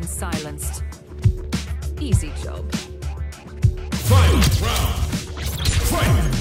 been silenced. Easy job. Fight round. Fight. No!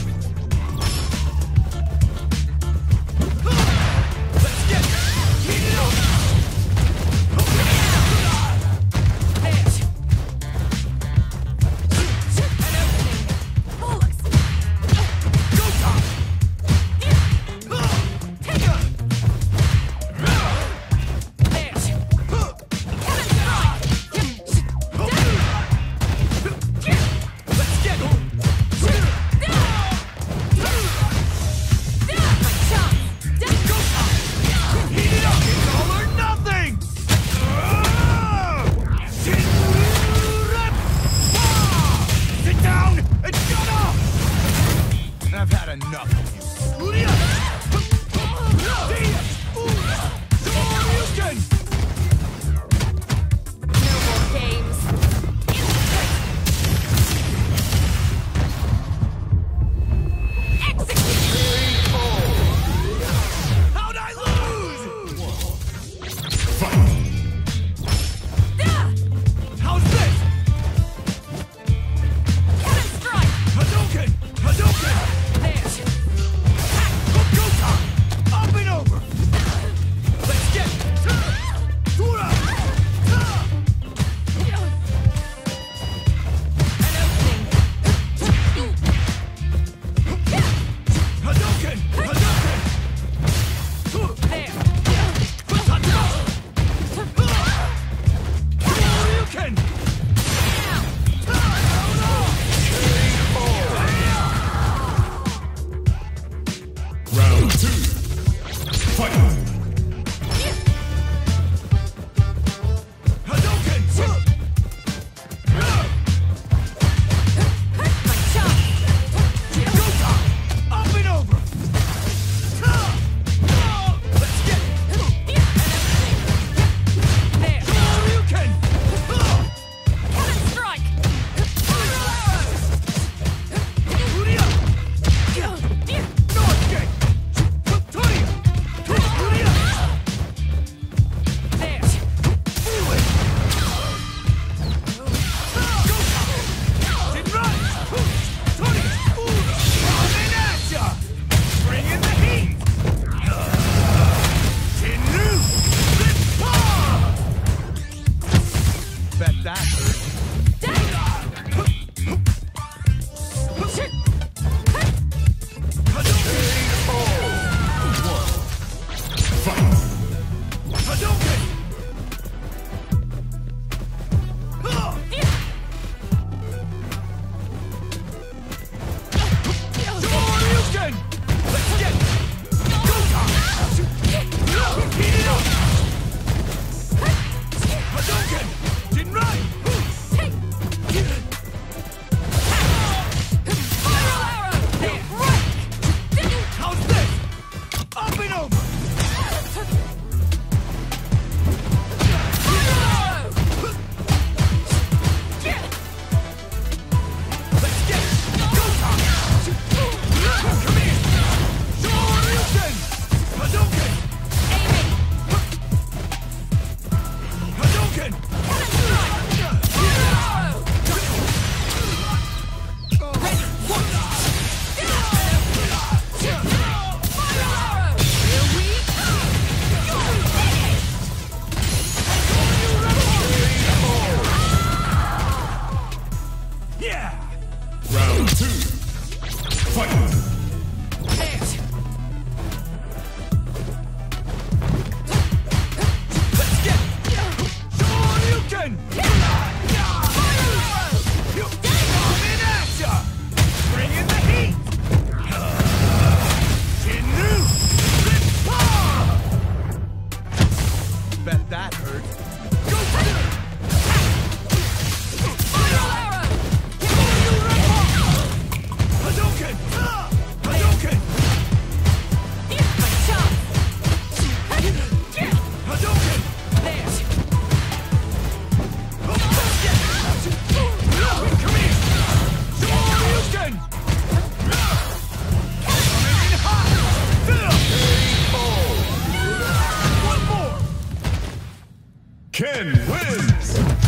Ken wins!